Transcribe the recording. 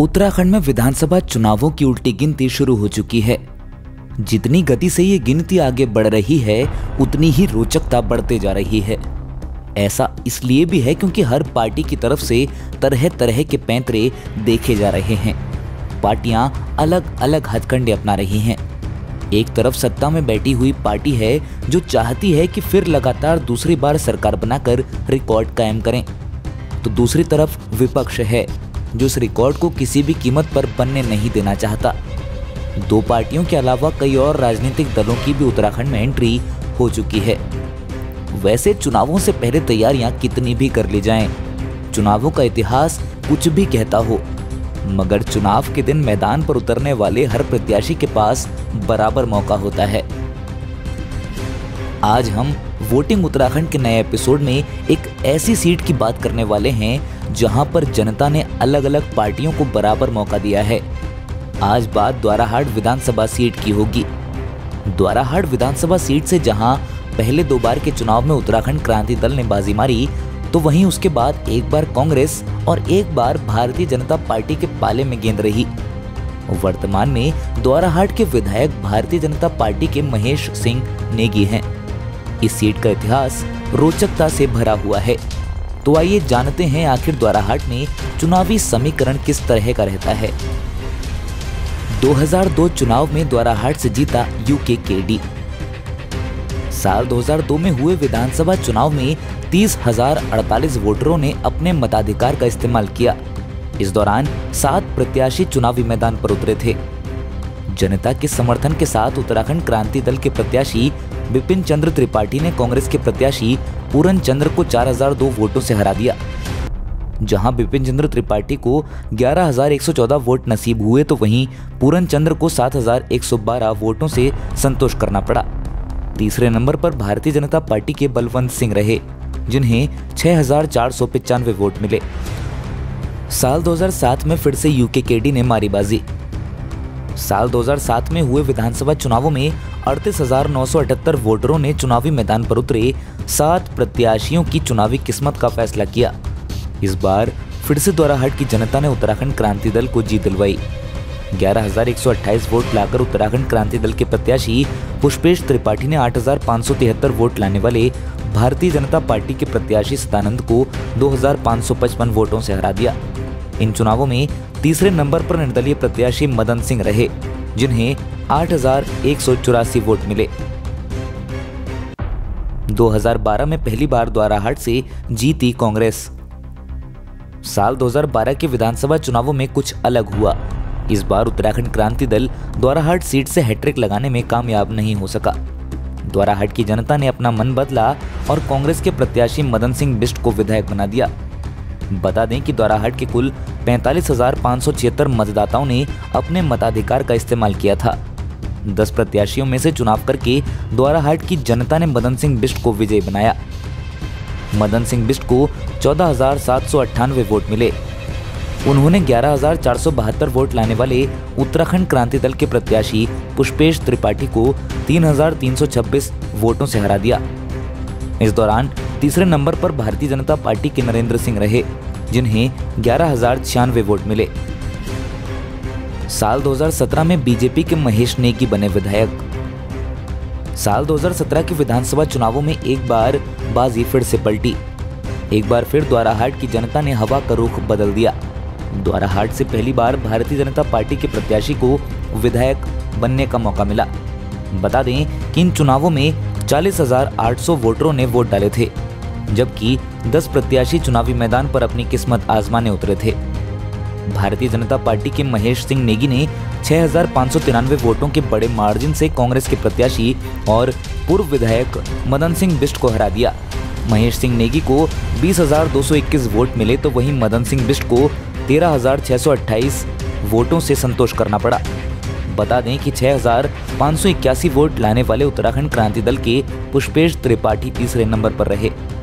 उत्तराखंड में विधानसभा चुनावों की उल्टी गिनती शुरू हो चुकी है। जितनी गति से ये गिनती आगे बढ़ रही है उतनी ही रोचकता बढ़ते जा रही है। ऐसा इसलिए भी है क्योंकि हर पार्टी की तरफ से तरह तरह के पैंतरे देखे जा रहे हैं। पार्टियां अलग अलग हथकंडे अपना रही हैं। एक तरफ सत्ता में बैठी हुई पार्टी है जो चाहती है कि फिर लगातार दूसरी बार सरकार बनाकर रिकॉर्ड कायम करें, तो दूसरी तरफ विपक्ष है जो इस रिकॉर्ड को किसी भी कीमत पर बनने नहीं देना चाहता। दो पार्टियों के अलावा कई और राजनीतिक दलों की भी उत्तराखंड में एंट्री हो चुकी है। वैसे चुनावों से पहले तैयारियां कितनी भी कर ली जाएं, चुनावों का इतिहास कुछ भी कहता हो, मगर चुनाव के दिन मैदान पर उतरने वाले हर प्रत्याशी के पास बराबर मौका होता है। आज हम वोटिंग उत्तराखंड के नए एपिसोड में एक ऐसी सीट की बात करने वाले हैं जहां पर जनता ने अलग अलग पार्टियों को बराबर मौका दिया है। आज बात द्वाराहाट विधानसभा सीट की होगी। द्वाराहाट विधानसभा सीट से जहां पहले दो बार के चुनाव में उत्तराखंड क्रांति दल ने बाजी मारी, तो वहीं उसके बाद एक बार कांग्रेस और एक बार भारतीय जनता पार्टी के पाले में गेंद रही। वर्तमान में द्वाराहाट के विधायक भारतीय जनता पार्टी के महेश सिंह नेगी हैं। इस सीट का इतिहास रोचकता से भरा हुआ है, तो आइए जानते हैं आखिर द्वाराहाट में चुनावी समीकरण किस तरह का रहता है। 2002 चुनाव में द्वाराहाट से जीता यूके। साल 2002 में हुए विधानसभा चुनाव में 30,048 वोटरों ने अपने मताधिकार का इस्तेमाल किया। इस दौरान 7 प्रत्याशी चुनावी मैदान पर उतरे थे। जनता के समर्थन के साथ उत्तराखंड क्रांति दल के प्रत्याशी विपिन चंद्र त्रिपाठी ने कांग्रेस के प्रत्याशी पूरन चंद्र को 4,002 वोटों से हरा दिया। जहां विपिन चंद्र त्रिपाठी को 11,114 वोट नसीब हुए, तो वहीं पूरन चंद्र को 7,112 वोटों से संतोष करना पड़ा। तीसरे नंबर पर भारतीय जनता पार्टी के बलवंत सिंह रहे, जिन्हें 6,495 वोट मिले। साल 2007 में फिर से यूके ने मारी बाजी। साल 2007 में हुए विधानसभा चुनावों में 38,978 वोटरों ने चुनावी मैदान पर उतरे 7 प्रत्याशियों की चुनावी किस्मत का फैसला किया। इस बार फिर से द्वाराहाट की जनता ने उत्तराखंड क्रांति दल को जीत दिलवाई। 11,128 वोट लाकर उत्तराखंड क्रांति दल के प्रत्याशी पुष्पेश त्रिपाठी ने 8,573 वोट लाने वाले भारतीय जनता पार्टी के प्रत्याशी सतानंद को 2,555 वोटों से हरा दिया। इन चुनावों में तीसरे नंबर पर निर्दलीय प्रत्याशी मदन सिंह रहे, जिन्हें 8,184 वोट मिले। 2012 में पहली बार द्वाराहाट से जीती कांग्रेस। साल 2012 के विधानसभा चुनावों में कुछ अलग हुआ। इस बार उत्तराखंड क्रांति दल द्वाराहाट सीट से हैट्रिक लगाने में कामयाब नहीं हो सका। द्वाराहाट की जनता ने अपना मन बदला और कांग्रेस के प्रत्याशी मदन सिंह बिष्ट को विधायक बना दिया। बता दें कि द्वाराहाट के कुल 45,576 मतदाताओं ने अपने मताधिकार का इस्तेमाल किया था। 10 प्रत्याशियों में से चुनाव करके द्वाराहाट की जनता ने मदन सिंह बिष्ट को विजयी बनाया। मदन सिंह बिष्ट को 14,798 वोट मिले। उन्होंने 11,472 वोट लाने वाले उत्तराखंड क्रांति दल के प्रत्याशी पुष्पेश त्रिपाठी को 3,326 वोटों से हरा दिया। इस दौरान तीसरे नंबर पर भारतीय जनता पार्टी के नरेंद्र सिंह रहे, जिन्हें 11,096 वोट मिले। साल 2017 में बीजेपी के महेश नेगी बने विधायक। साल 2017 के विधानसभा चुनावों में एक बार बाजी फिर से पलटी। एक बार फिर द्वाराहाट की जनता ने हवा का रुख बदल दिया। द्वाराहाट से पहली बार भारतीय जनता पार्टी के प्रत्याशी को विधायक बनने का मौका मिला। बता दें कि इन चुनावों में 40,800 वोटरों ने वोट डाले थे, जबकि 10 प्रत्याशी चुनावी मैदान पर अपनी किस्मत आजमाने उतरे थे। भारतीय जनता पार्टी के महेश सिंह नेगी ने 6,593 वोटों के बड़े मार्जिन से कांग्रेस के प्रत्याशी और पूर्व विधायक मदन सिंह बिष्ट को हरा दिया। महेश सिंह नेगी को 20,221 वोट मिले, तो वहीं मदन सिंह बिष्ट को 13,628 वोटों से संतोष करना पड़ा। बता दें कि 6,581 वोट लाने वाले उत्तराखंड क्रांति दल के पुष्पेश त्रिपाठी तीसरे नंबर पर रहे।